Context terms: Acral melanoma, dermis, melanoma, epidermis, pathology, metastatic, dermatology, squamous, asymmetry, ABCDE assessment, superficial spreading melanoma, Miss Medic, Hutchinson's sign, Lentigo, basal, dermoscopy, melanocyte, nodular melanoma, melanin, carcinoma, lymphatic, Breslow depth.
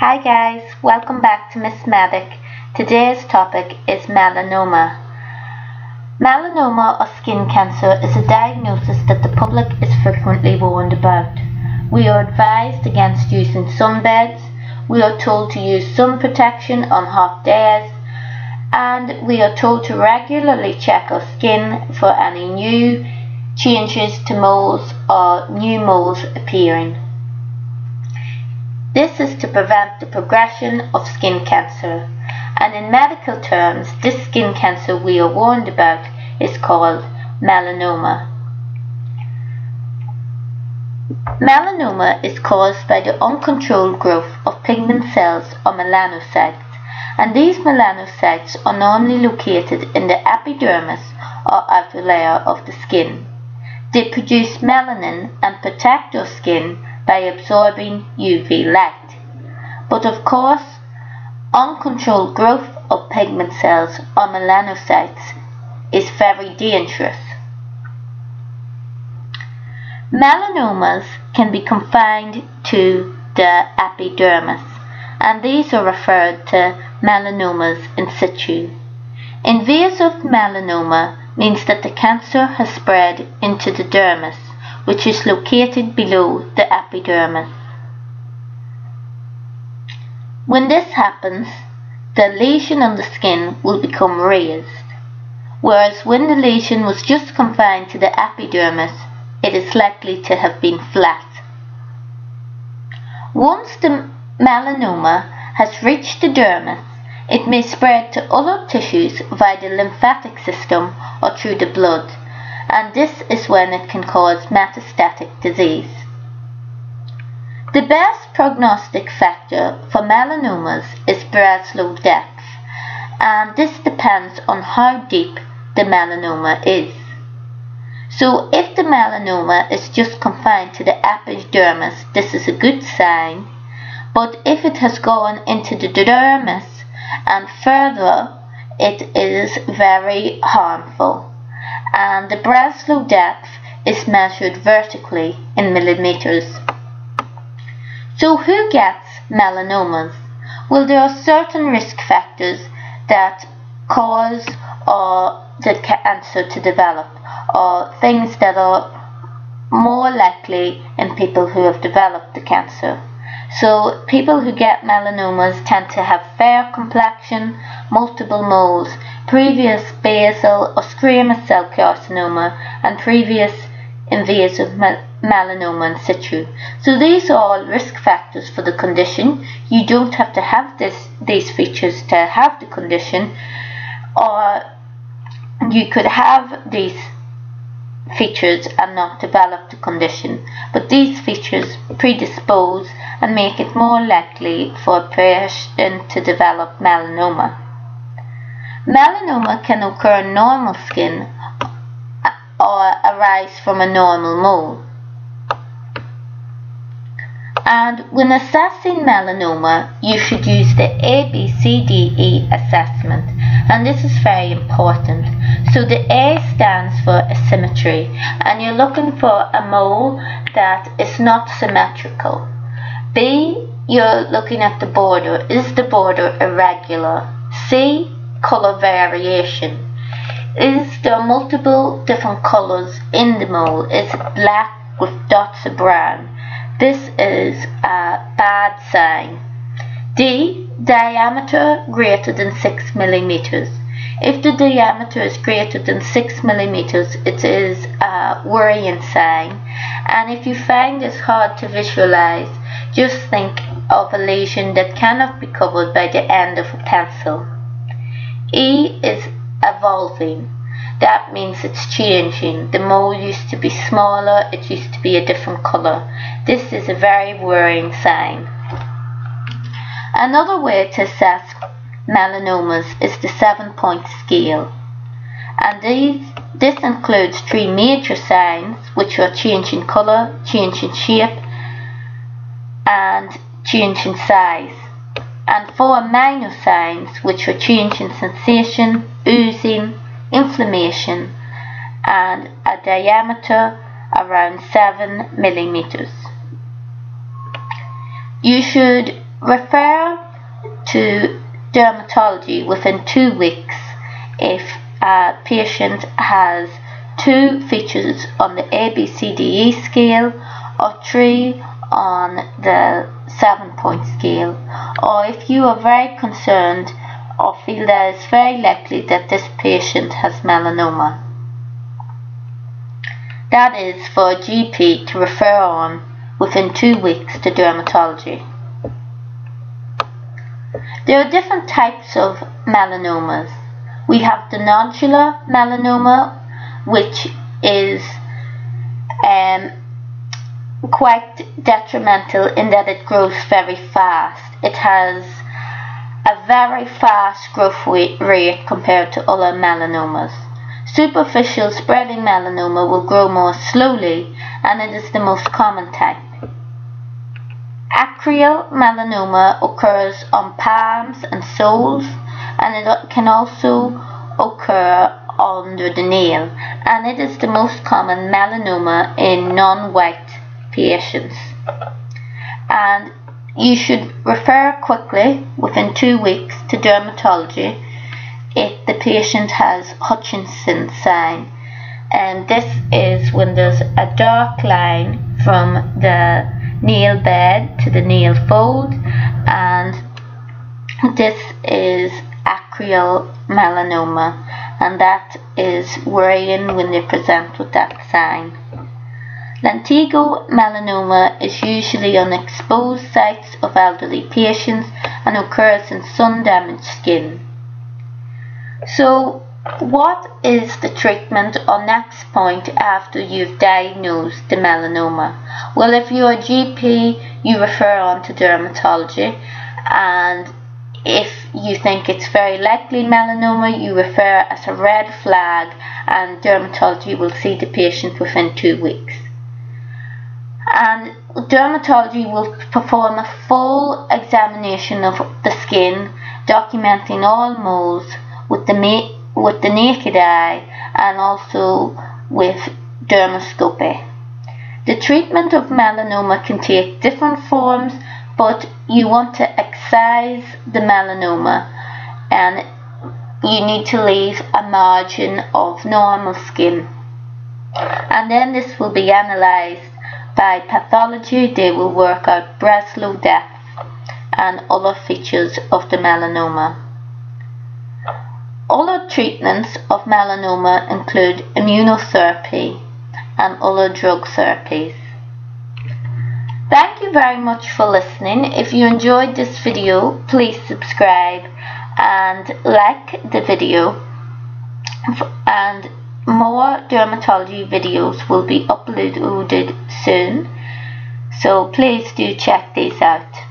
Hi guys, welcome back to Miss Medic. Today's topic is melanoma. Melanoma or skin cancer is a diagnosis that the public is frequently warned about. We are advised against using sunbeds, we are told to use sun protection on hot days, and we are told to regularly check our skin for any new changes to moles or new moles appearing. This is to prevent the progression of skin cancer, and in medical terms, this skin cancer we are warned about is called melanoma. Melanoma is caused by the uncontrolled growth of pigment cells or melanocytes, and these melanocytes are normally located in the epidermis or outer layer of the skin. They produce melanin and protect our skin by absorbing UV light. But of course, uncontrolled growth of pigment cells or melanocytes is very dangerous. Melanomas can be confined to the epidermis, and these are referred to melanomas in situ. Invasive melanoma means that the cancer has spread into the dermis, which is located below the epidermis. When this happens, the lesion on the skin will become raised, whereas when the lesion was just confined to the epidermis, it is likely to have been flat. Once the melanoma has reached the dermis, it may spread to other tissues via the lymphatic system or through the blood, and this is when it can cause metastatic disease. The best prognostic factor for melanomas is Breslow depth, and this depends on how deep the melanoma is. So if the melanoma is just confined to the epidermis, this is a good sign, but if it has gone into the dermis and further, it is very harmful. And the Breslow depth is measured vertically in millimeters. So who gets melanomas? Well, there are certain risk factors that cause the cancer to develop, or things that are more likely in people who have developed the cancer. So people who get melanomas tend to have fair complexion, multiple moles, previous basal or squamous cell carcinoma, and previous invasive melanoma in situ. So these are all risk factors for the condition. You don't have to have these features to have the condition, or you could have these features and not develop the condition, but these features predispose and make it more likely for a person to develop melanoma. Melanoma can occur in normal skin or arise from a normal mole. And when assessing melanoma, you should use the ABCDE assessment, and this is very important. So the A stands for asymmetry, and you're looking for a mole that is not symmetrical. B, you're looking at the border. Is the border irregular? C, color variation. Is there multiple different colors in the mole? Is it black with dots of brown? This is a bad sign. D, diameter greater than 6 millimeters. If the diameter is greater than 6 millimeters, it is a worrying sign. And if you find this hard to visualize, just think of a lesion that cannot be covered by the end of a pencil. E is evolving. That means it's changing. The mole used to be smaller, it used to be a different color. This is a very worrying sign. Another way to assess melanomas is the 7-point scale. And this includes 3 major signs, which are change in color, change in shape, and change in size. And 4 minor signs, which are change in sensation, oozing, inflammation, and a diameter around 7 millimeters. You should Refer to dermatology within 2 weeks if a patient has 2 features on the ABCDE scale or 3 on the 7-point scale, or if you are very concerned or feel that it's very likely that this patient has melanoma. That is for a GP to refer on within 2 weeks to dermatology. There are different types of melanomas. We have the nodular melanoma, which is quite detrimental in that it grows very fast. It has a very fast growth rate compared to other melanomas. Superficial spreading melanoma will grow more slowly, and it is the most common type. Acral melanoma occurs on palms and soles, and it can also occur under the nail, and it is the most common melanoma in non-white patients, and you should refer quickly within 2 weeks to dermatology if the patient has Hutchinson's sign, and this is when there's a dark line from the nail bed to the nail fold, and this is acral melanoma, and that is worrying when they present with that sign. Lentigo melanoma is usually on exposed sites of elderly patients and occurs in sun-damaged skin. So, what is the treatment or next point after you've diagnosed the melanoma? Well, if you're a GP, you refer on to dermatology, and if you think it's very likely melanoma, you refer as a red flag, and dermatology will see the patient within 2 weeks. And dermatology will perform a full examination of the skin, documenting all moles with the naked eye and also with dermoscopy. The treatment of melanoma can take different forms, but you want to excise the melanoma, and you need to leave a margin of normal skin. And then this will be analysed by pathology. They will work out Breslow depth and other features of the melanoma. Other treatments of melanoma include immunotherapy and other drug therapies. Thank you very much for listening. If you enjoyed this video, please subscribe and like the video, and more dermatology videos will be uploaded soon, so please do check these out.